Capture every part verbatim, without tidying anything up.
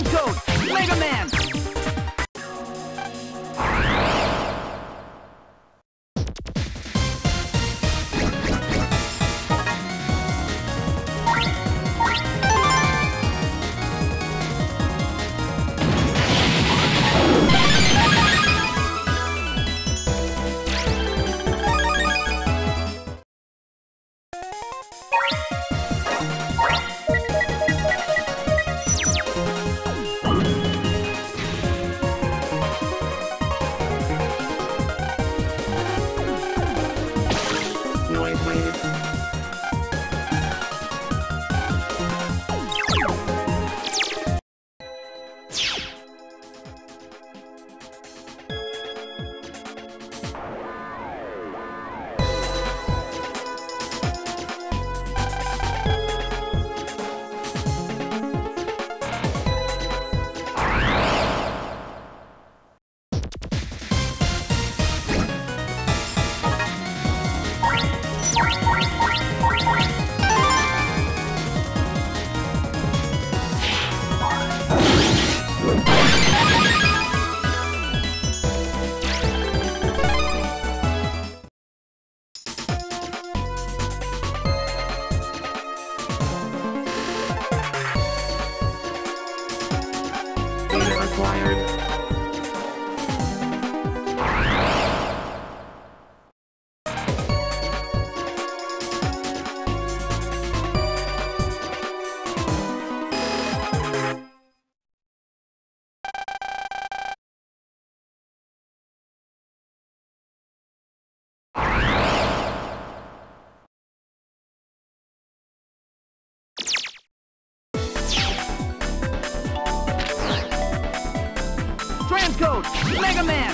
Item code, Mega Man! Code, Mega Man!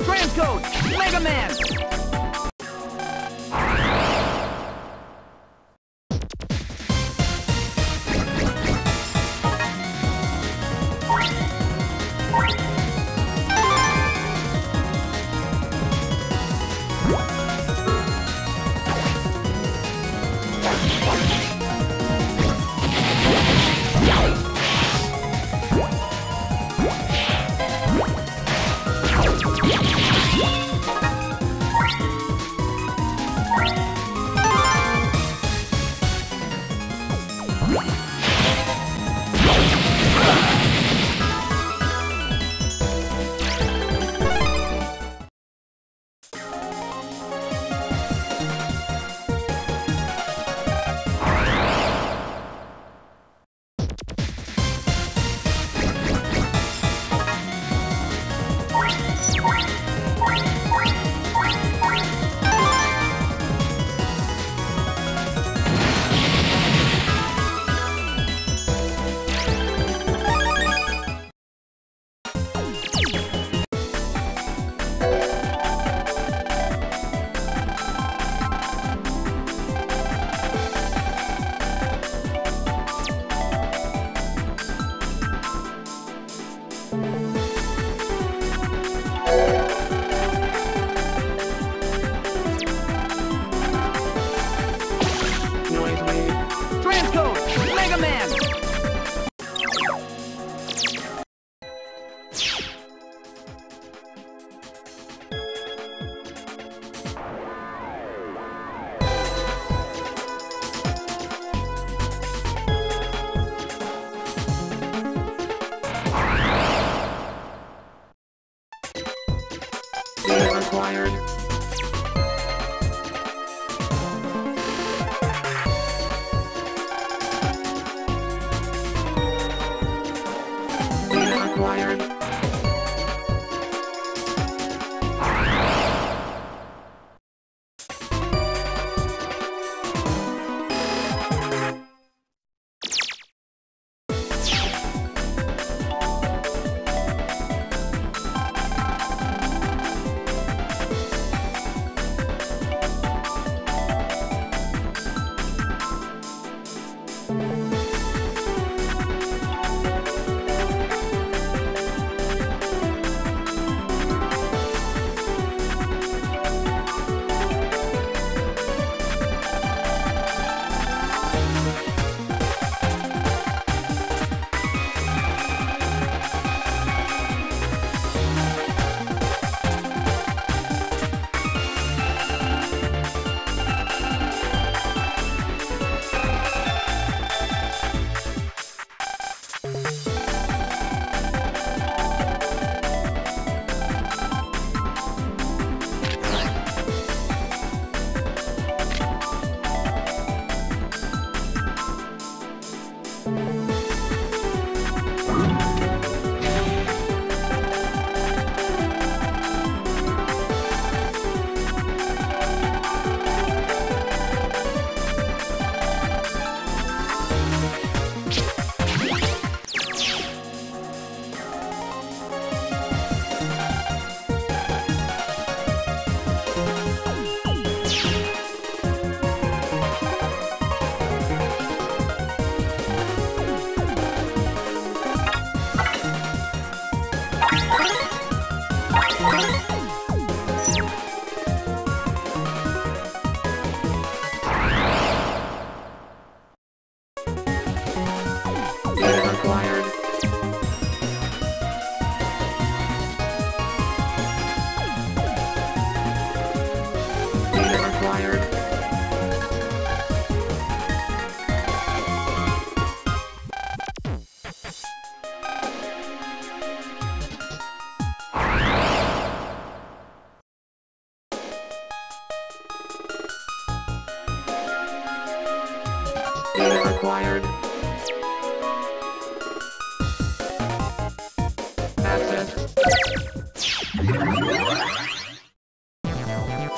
Transcode Mega Man. What? Data required. Access. Warning.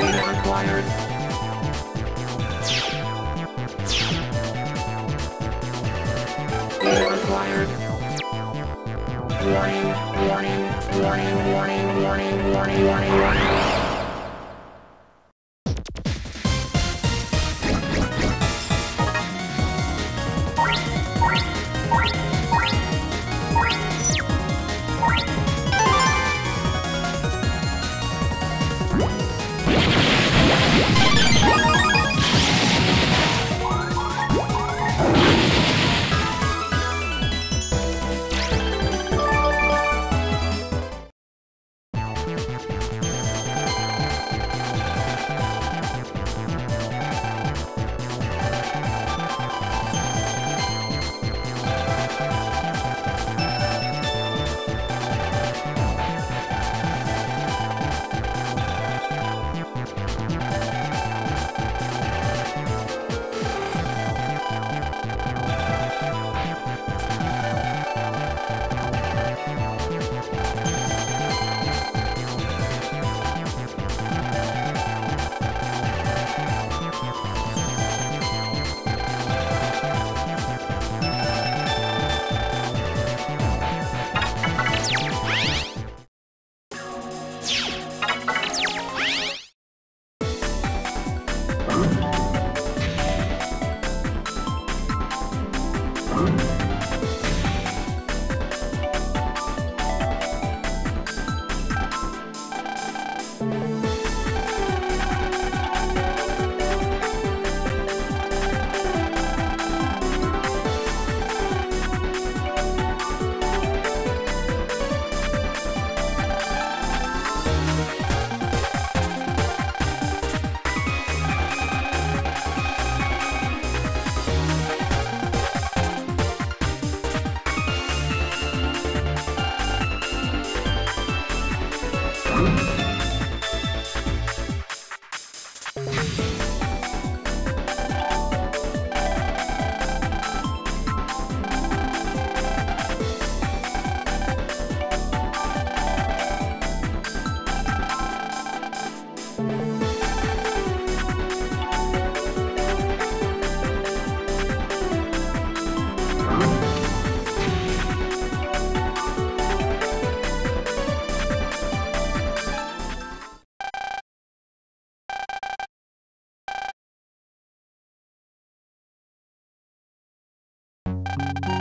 Data required. Data required. Warning, warning, warning, warning, warning, warning, warning, warning. Bye.